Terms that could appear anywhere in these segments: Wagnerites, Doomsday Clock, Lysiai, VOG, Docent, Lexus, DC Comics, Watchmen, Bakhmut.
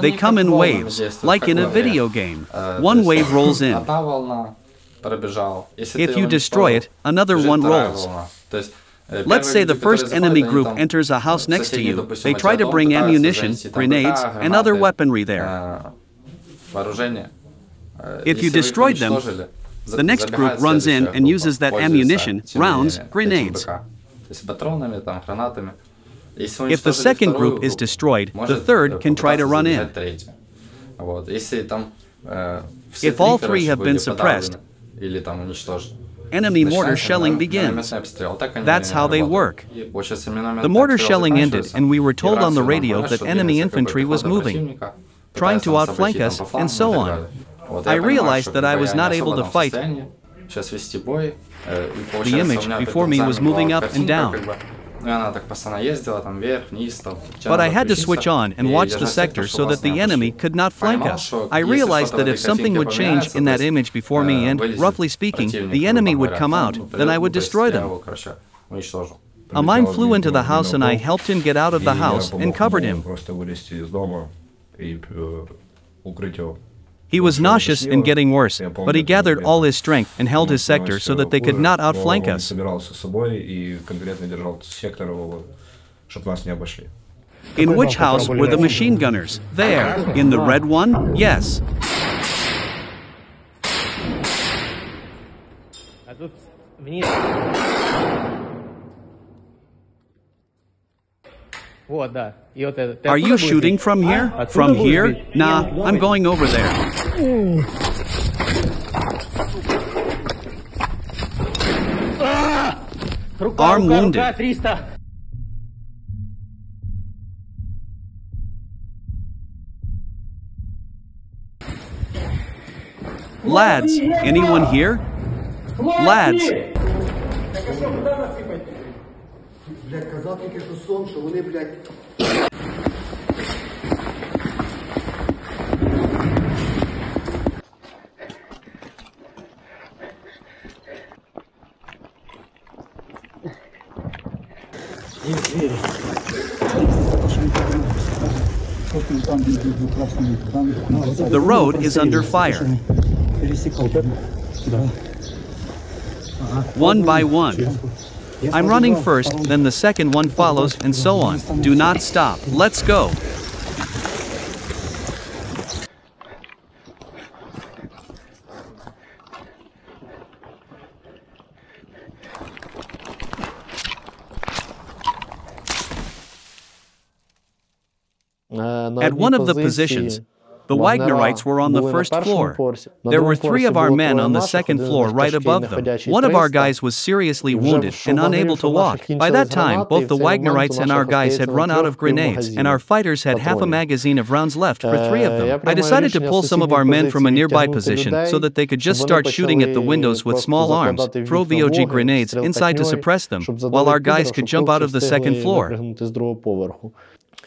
They come in waves, like in a video game. One wave rolls in. If you destroy it, another one rolls. Let's say the first enemy group enters a house next to you. They try to bring ammunition, grenades, and other weaponry there. If you destroyed them, the next group runs in and uses that ammunition, rounds, grenades. If the second group is destroyed, the third can try to run in. If all three have been suppressed, enemy mortar shelling begins. That's how they work. The mortar shelling ended, and we were told on the radio that enemy infantry was moving, trying to outflank us, and so on. I realized that I was not able to fight. The image before me was moving up and down. But I had to switch on and watch the sector so that the enemy could not flank us. I realized that if something would change in that image before me and, roughly speaking, the enemy would come out, then I would destroy them. A mine flew into the house and I helped him get out of the house and covered him. He was nauseous and getting worse, but he gathered all his strength and held his sector so that they could not outflank us. In which house were the machine gunners? There. In the red one? Yes. Are you shooting from here? From here? Nah, I'm going over there. Arm wounded. Lads, anyone here? Lads! The road is under fire. One by one. I'm running first, then the second one follows, and so on. Do not stop. Let's go. At one of the positions, the Wagnerites were on the first floor. There were three of our men on the second floor right above them. One of our guys was seriously wounded and unable to walk. By that time, both the Wagnerites and our guys had run out of grenades, and our fighters had half a magazine of rounds left for three of them. I decided to pull some of our men from a nearby position so that they could just start shooting at the windows with small arms, throw VOG grenades inside to suppress them, while our guys could jump out of the second floor.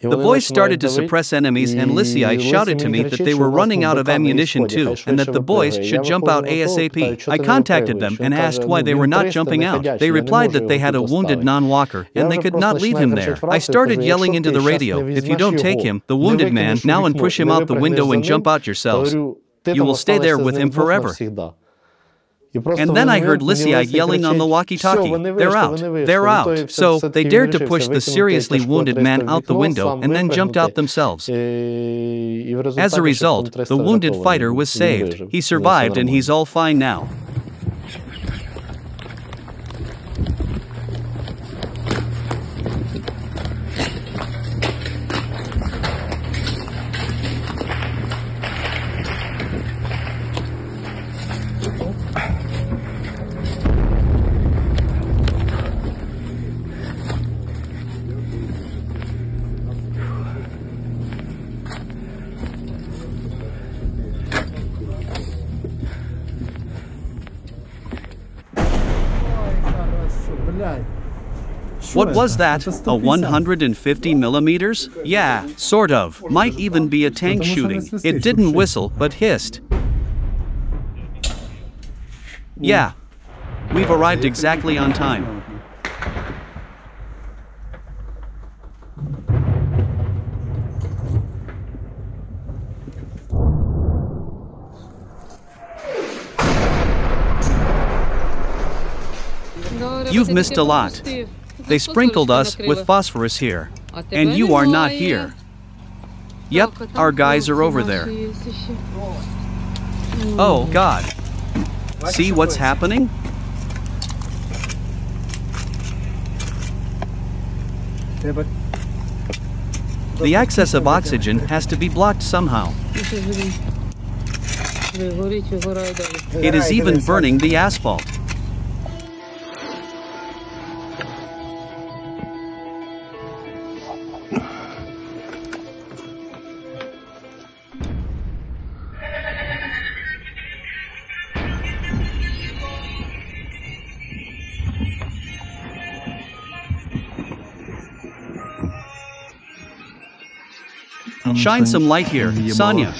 The boys started to suppress enemies, and Lysiai shouted to me that they were running out of ammunition too, and that the boys should jump out ASAP. I contacted them and asked why they were not jumping out. They replied that they had a wounded non-walker, and they could not leave him there. I started yelling into the radio, "If you don't take him, the wounded man, now and push him out the window and jump out yourselves. You will stay there with him forever." And then I heard Lysiai yelling on the walkie-talkie, "They're out, they're out." So they dared to push the seriously wounded man out the window and then jumped out themselves. As a result, the wounded fighter was saved. He survived and he's all fine now. What was that? A 150 millimeters? Yeah, sort of. Might even be a tank shooting. It didn't whistle, but hissed. Yeah. We've arrived exactly on time. You've missed a lot. They sprinkled us with phosphorus here, and you are not here. Yep, our guys are over there. Oh, God. See what's happening? The access of oxygen has to be blocked somehow. It is even burning the asphalt. Shine some light here, Sonia.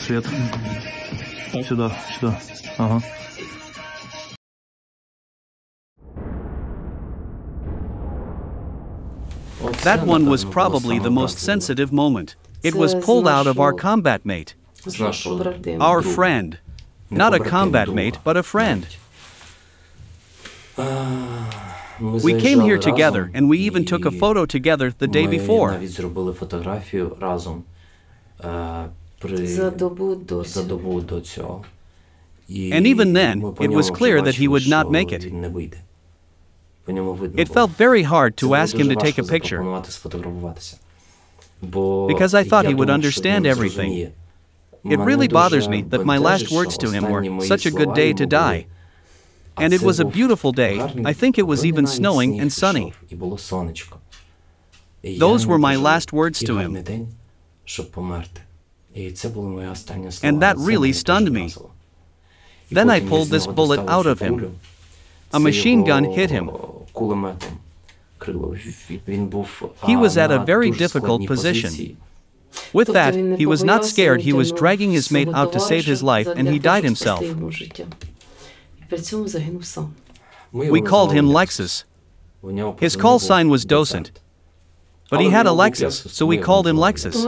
That one was probably the most sensitive moment. It was pulled out of our combat mate. Our friend. Not a combat mate, but a friend. We came here together, and we even took a photo together the day before. And even then, it was clear that he would not make it. It felt very hard to ask him to take a picture, because I thought he would understand everything. It really bothers me that my last words to him were, "Such a good day to die." And it was a beautiful day. I think it was even snowing and sunny. Those were my last words to him. And that really stunned me. Then I pulled this bullet out of him. A machine gun hit him. He was at a very difficult position. With that, he was not scared, he was dragging his mate out to save his life, and he died himself. We called him Lexus. His call sign was Docent. But he had a Lexus, so we called him Lexus.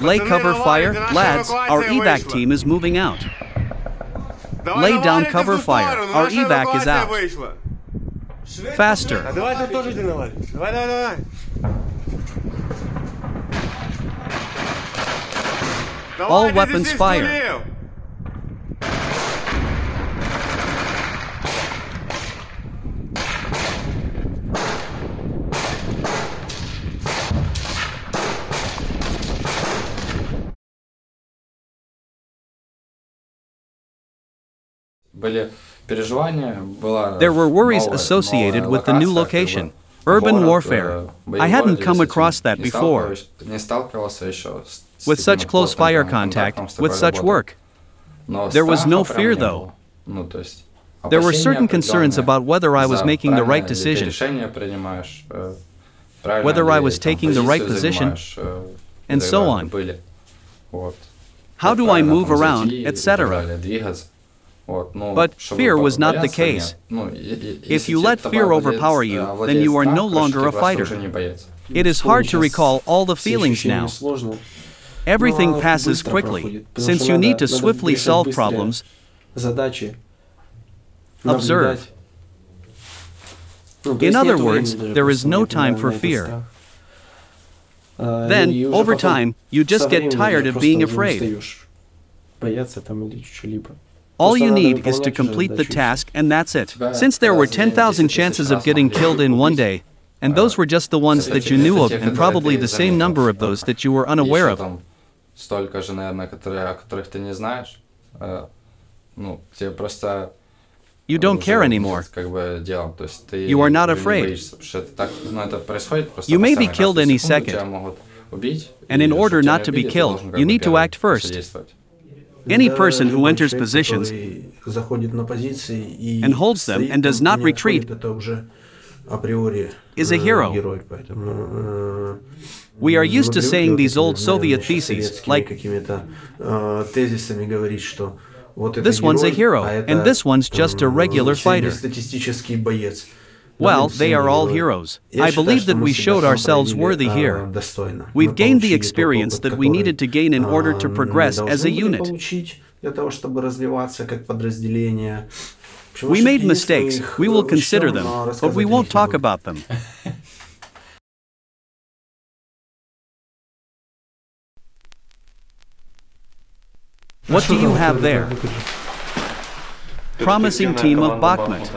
Lay cover fire. Lads, our evac team is moving out. Lay down cover fire. Our evac is out. Faster. All weapons fire. There were worries associated with the new location, urban warfare. I hadn't come across that before, with such close fire contact, with such work. There was no fear, though. There were certain concerns about whether I was making the right decision, whether I was taking the right position, and so on. How do I move around, etc.? But fear was not the case. If you let fear overpower you, then you are no longer a fighter. It is hard to recall all the feelings now. Everything passes quickly, since you need to swiftly solve problems. Observe. In other words, there is no time for fear. Then, over time, you just get tired of being afraid. All you need is to complete the task, and that's it. Since there were 10,000 chances of getting killed in one day, and those were just the ones that you knew of, and probably the same number of those that you were unaware of. You don't care anymore. You are not afraid. You may be killed any second. And in order not to be killed, you need to act first. Any person who enters positions and holds them and does not retreat is a hero. We are used to saying these old Soviet theses, like, this one's a hero, and this one's just a regular fighter. Well, they are all heroes. I believe that we showed ourselves worthy here. We've gained the experience that we needed to gain in order to progress as a unit. We made mistakes, we will consider them, but we won't talk about them. What do you have there? Promising team of Bakhmut.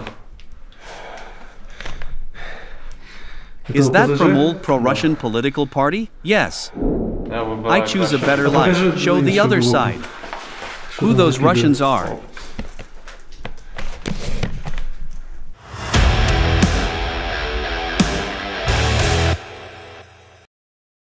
Is that from old pro-Russian political party? Yes. I choose a better life. Show the other side. Who those Russians are.